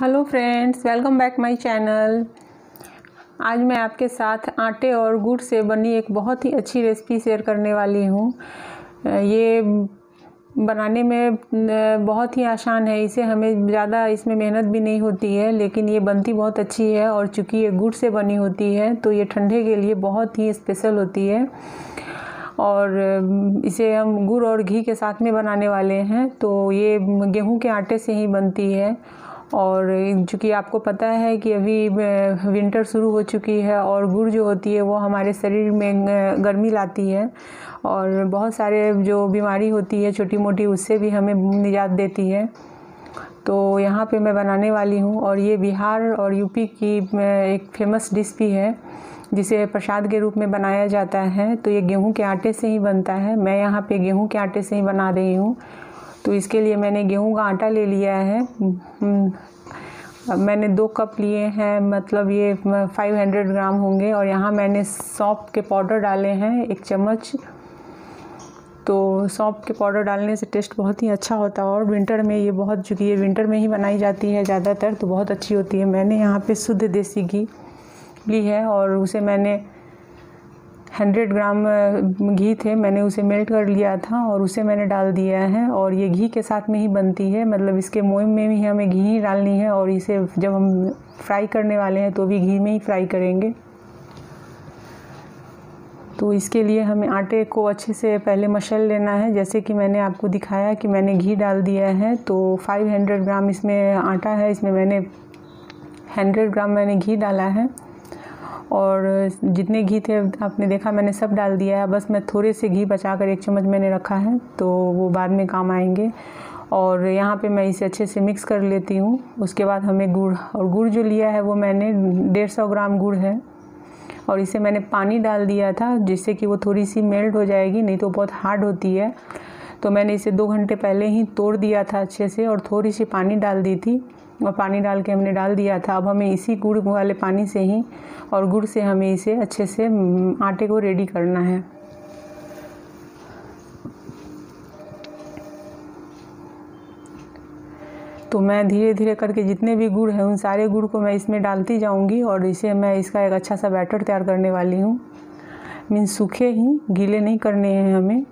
Hello friends, welcome back my channel. आज मैं आपके साथ आटे और गुड़ से बनी एक बहुत ही अच्छी रेसिपी शेयर करने वाली हूँ। ये बनाने में बहुत ही आसान है, इसे हमें ज़्यादा इसमें मेहनत भी नहीं होती है, लेकिन ये बनती बहुत अच्छी है। और चूँकि ये गुड़ से बनी होती है तो ये ठंडे के लिए बहुत ही स्पेशल होती है। और इसे हम गुड़ और घी के साथ में बनाने वाले हैं। तो ये गेहूँ के आटे से ही बनती है। और चूँकि आपको पता है कि अभी विंटर शुरू हो चुकी है और गुड़ जो होती है वो हमारे शरीर में गर्मी लाती है और बहुत सारे जो बीमारी होती है छोटी मोटी उससे भी हमें निजात देती है। तो यहाँ पे मैं बनाने वाली हूँ, और ये बिहार और यूपी की एक फेमस डिश भी है जिसे प्रसाद के रूप में बनाया जाता है। तो ये गेहूँ के आटे से ही बनता है। मैं यहाँ पे गेहूँ के आटे से ही बना रही हूँ। तो इसके लिए मैंने गेहूं का आटा ले लिया है। मैंने 2 कप लिए हैं, मतलब ये 500 ग्राम होंगे। और यहाँ मैंने सौंफ के पाउडर डाले हैं 1 चम्मच। तो सौंफ के पाउडर डालने से टेस्ट बहुत ही अच्छा होता है। और विंटर में ये बहुत, चूँकि ये विंटर में ही बनाई जाती है ज़्यादातर, तो बहुत अच्छी होती है। मैंने यहाँ पे शुद्ध देसी घी ली है और उसे मैंने 100 ग्राम घी थे, मैंने उसे मेल्ट कर लिया था और उसे मैंने डाल दिया है। और ये घी के साथ में ही बनती है, मतलब इसके मोयम में भी हमें घी ही डालनी है। और इसे जब हम फ्राई करने वाले हैं तो भी घी में ही फ्राई करेंगे। तो इसके लिए हमें आटे को अच्छे से पहले मसल लेना है। जैसे कि मैंने आपको दिखाया कि मैंने घी डाल दिया है। तो 500 ग्राम इसमें आटा है, इसमें मैंने 100 ग्राम मैंने घी डाला है। और जितने घी थे आपने देखा मैंने सब डाल दिया है। बस मैं थोड़े से घी बचा कर 1 चम्मच मैंने रखा है, तो वो बाद में काम आएंगे। और यहाँ पे मैं इसे अच्छे से मिक्स कर लेती हूँ। उसके बाद हमें गुड़, और गुड़ जो लिया है वो मैंने 150 ग्राम गुड़ है। और इसे मैंने पानी डाल दिया था जिससे कि वो थोड़ी सी मेल्ट हो जाएगी, नहीं तो बहुत हार्ड होती है। तो मैंने इसे 2 घंटे पहले ही तोड़ दिया था अच्छे से, और थोड़ी सी पानी डाल दी थी, और पानी डाल के हमने डाल दिया था। अब हमें इसी गुड़ वाले पानी से ही और गुड़ से हमें इसे अच्छे से आटे को रेडी करना है। तो मैं धीरे धीरे करके जितने भी गुड़ हैं उन सारे गुड़ को मैं इसमें डालती जाऊंगी, और इसे मैं इसका एक अच्छा सा बैटर तैयार करने वाली हूँ। मीन्स सूखे ही, गीले नहीं करने हैं हमें।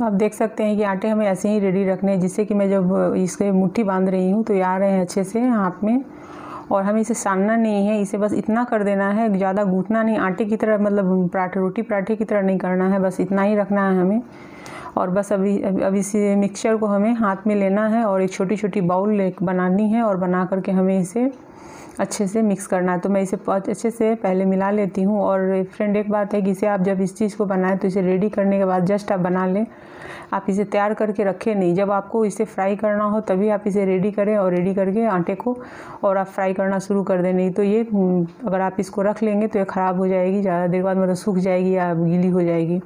तो आप देख सकते हैं कि आटे हमें ऐसे ही रेडी रखने हैं, जिससे कि मैं जब इसके मुट्ठी बांध रही हूँ तो ये आ रहे हैं अच्छे से हाथ में। और हमें इसे सानना नहीं है, इसे बस इतना कर देना है, ज़्यादा गूँथना नहीं, आटे की तरह मतलब पराठे रोटी पराठे की तरह नहीं करना है, बस इतना ही रखना है हमें। और बस अभी इस मिक्सचर को हमें हाथ में लेना है और एक छोटी छोटी बाउल बनानी है और बना करके हमें इसे अच्छे से मिक्स करना है। तो मैं इसे अच्छे से पहले मिला लेती हूँ। और फ्रेंड एक बात है कि इसे आप जब इस चीज़ को बनाएं तो इसे रेडी करने के बाद जस्ट आप बना लें, आप इसे तैयार करके रखें नहीं। जब आपको इसे फ्राई करना हो तभी आप इसे रेडी करें और रेडी करके आटे को और आप फ्राई करना शुरू कर दें, नहीं तो ये अगर आप इसको रख लेंगे तो ये ख़राब हो जाएगी, ज़्यादा देर बाद मतलब सूख जाएगी या गीली हो जाएगी।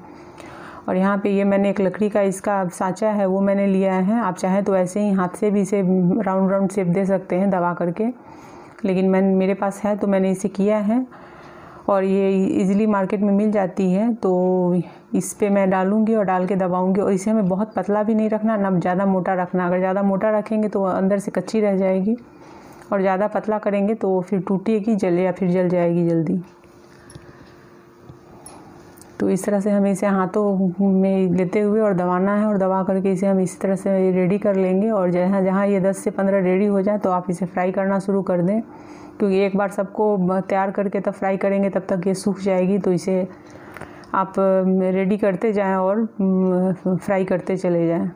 और यहाँ पे ये मैंने एक लकड़ी का इसका सांचा है वो मैंने लिया है, आप चाहें तो ऐसे ही हाथ से भी इसे राउंड राउंड शेप दे सकते हैं दबा करके, लेकिन मेरे पास है तो मैंने इसे किया है। और ये इजीली मार्केट में मिल जाती है, तो इस पे मैं डालूँगी और डाल के दबाऊँगी। और इसे हमें बहुत पतला भी नहीं रखना, ना ज़्यादा मोटा रखना, अगर ज़्यादा मोटा रखेंगे तो अंदर से कच्ची रह जाएगी और ज़्यादा पतला करेंगे तो फिर टूटेगी जले या फिर जल जाएगी जल्दी। तो इस तरह से हमें इसे हाथों में लेते हुए और दबाना है और दबा करके इसे हम इस तरह से रेडी कर लेंगे। और जहाँ जहाँ ये 10 से 15 रेडी हो जाए तो आप इसे फ्राई करना शुरू कर दें, क्योंकि एक बार सबको तैयार करके तब फ्राई करेंगे तब तक ये सूख जाएगी। तो इसे आप रेडी करते जाएं और फ्राई करते चले जाएँ।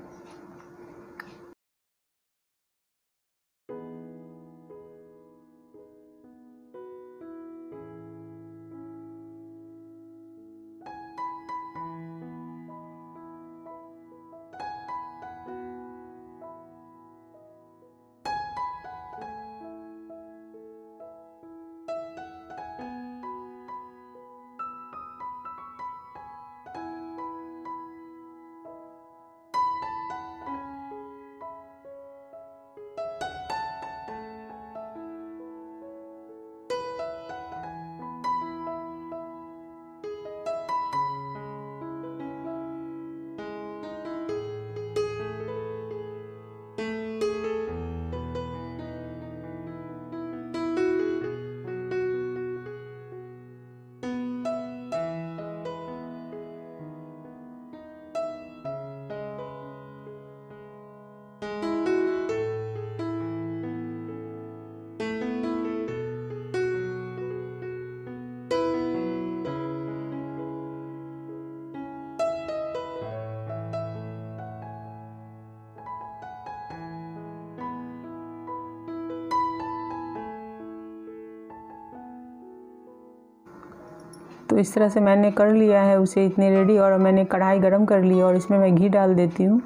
तो इस तरह से मैंने कर लिया है उसे इतने रेडी। और मैंने कढ़ाई गरम कर ली और इसमें मैं घी डाल देती हूँ।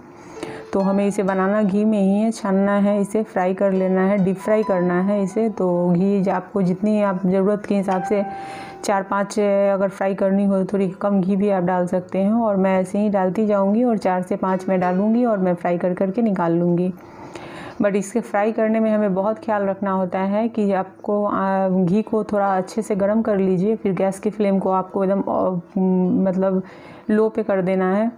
तो हमें इसे बनाना घी में ही है, छानना है, इसे फ्राई कर लेना है, डीप फ्राई करना है इसे। तो घी आपको जितनी आप ज़रूरत के हिसाब से 4-5 अगर फ्राई करनी हो थोड़ी कम घी भी आप डाल सकते हैं। और मैं ऐसे ही डालती जाऊँगी और 4 से 5 मैं डालूँगी और मैं फ्राई कर करके निकाल लूँगी। बट इसके फ्राई करने में हमें बहुत ख्याल रखना होता है कि आपको घी को थोड़ा अच्छे से गर्म कर लीजिए, फिर गैस की फ्लेम को आपको एकदम मतलब लो पे कर देना है,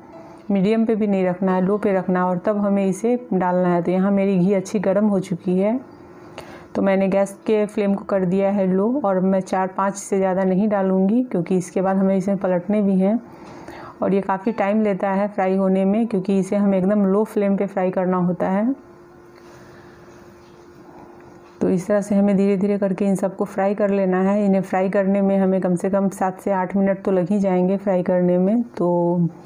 मीडियम पे भी नहीं रखना है, लो पे रखना है, और तब हमें इसे डालना है। तो यहाँ मेरी घी अच्छी गर्म हो चुकी है, तो मैंने गैस के फ्लेम को कर दिया है लो। और मैं 4-5 से ज़्यादा नहीं डालूँगी, क्योंकि इसके बाद हमें इसे पलटने भी हैं और ये काफ़ी टाइम लेता है फ्राई होने में, क्योंकि इसे हमें एकदम लो फ्लेम पर फ्राई करना होता है। तो इस तरह से हमें धीरे धीरे करके इन सबको फ्राई कर लेना है। इन्हें फ्राई करने में हमें कम से कम 7 से 8 मिनट तो लग ही जाएंगे फ्राई करने में। तो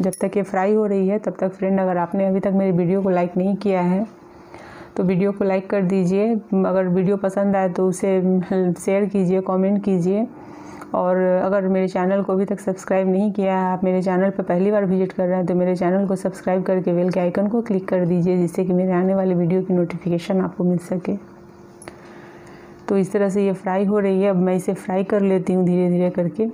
जब तक ये फ्राई हो रही है तब तक फ्रेंड, अगर आपने अभी तक मेरी वीडियो को लाइक नहीं किया है तो वीडियो को लाइक कर दीजिए, अगर वीडियो पसंद आए तो उसे शेयर कीजिए, कॉमेंट कीजिए। और अगर मेरे चैनल को अभी तक सब्सक्राइब नहीं किया है, आप मेरे चैनल पर पहली बार विजिट कर रहे हैं, तो मेरे चैनल को सब्सक्राइब करके बेल के आइकन को क्लिक कर दीजिए, जिससे कि मेरे आने वाले वीडियो की नोटिफिकेशन आपको मिल सके। तो इस तरह से ये फ्राई हो रही है, अब मैं इसे फ्राई कर लेती हूँ धीरे धीरे करके।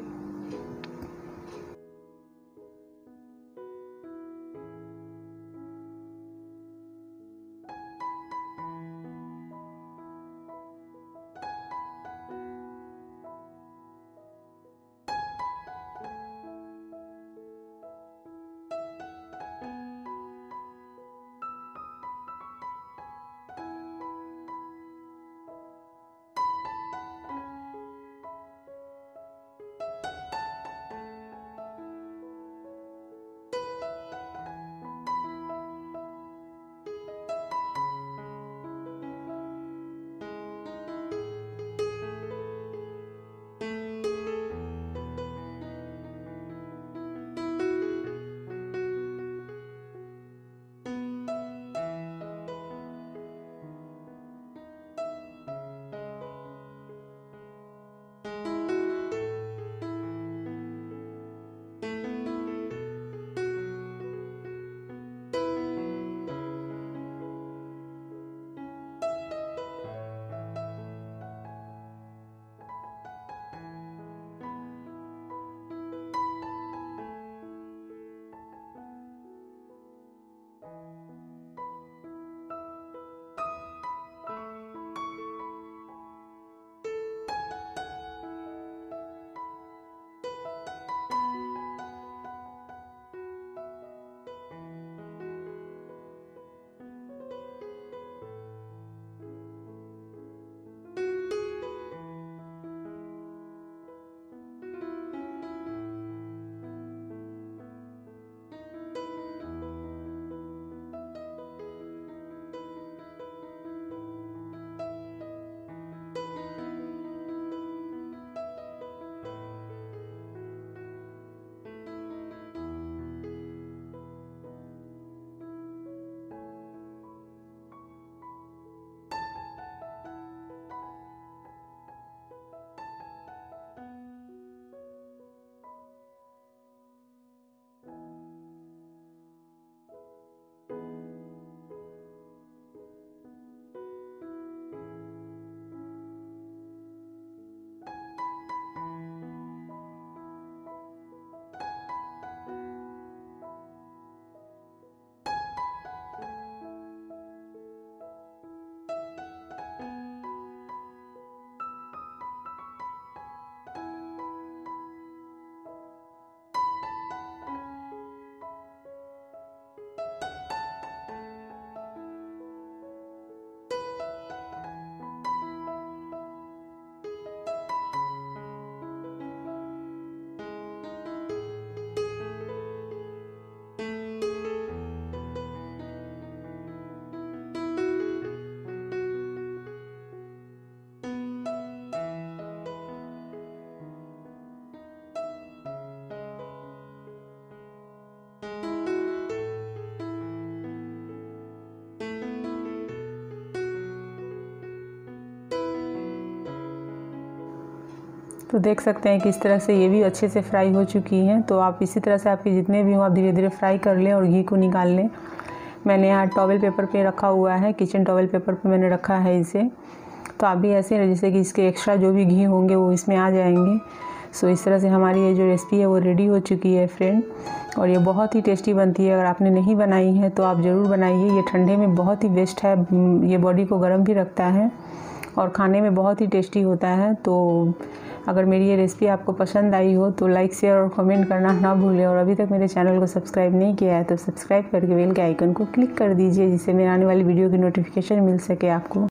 तो देख सकते हैं कि इस तरह से ये भी अच्छे से फ्राई हो चुकी हैं। तो आप इसी तरह से आपके जितने भी हो आप धीरे धीरे फ्राई कर लें और घी को निकाल लें। मैंने यहाँ टॉवल पेपर पे रखा हुआ है, किचन टॉवल पेपर पे मैंने रखा है इसे। तो आप भी ऐसे जैसे कि इसके एक्स्ट्रा जो भी घी होंगे वो इसमें आ जाएंगे। सो इस तरह से हमारी ये जो रेसिपी है वो रेडी हो चुकी है फ्रेंड, और ये बहुत ही टेस्टी बनती है। अगर आपने नहीं बनाई है तो आप ज़रूर बनाइए, ये ठंडे में बहुत ही बेस्ट है, ये बॉडी को गर्म भी रखता है और खाने में बहुत ही टेस्टी होता है। तो अगर मेरी ये रेसिपी आपको पसंद आई हो तो लाइक, शेयर और कमेंट करना ना भूलें। और अभी तक मेरे चैनल को सब्सक्राइब नहीं किया है तो सब्सक्राइब करके बेल के आइकन को क्लिक कर दीजिए, जिससे मेरे आने वाली वीडियो की नोटिफिकेशन मिल सके आपको।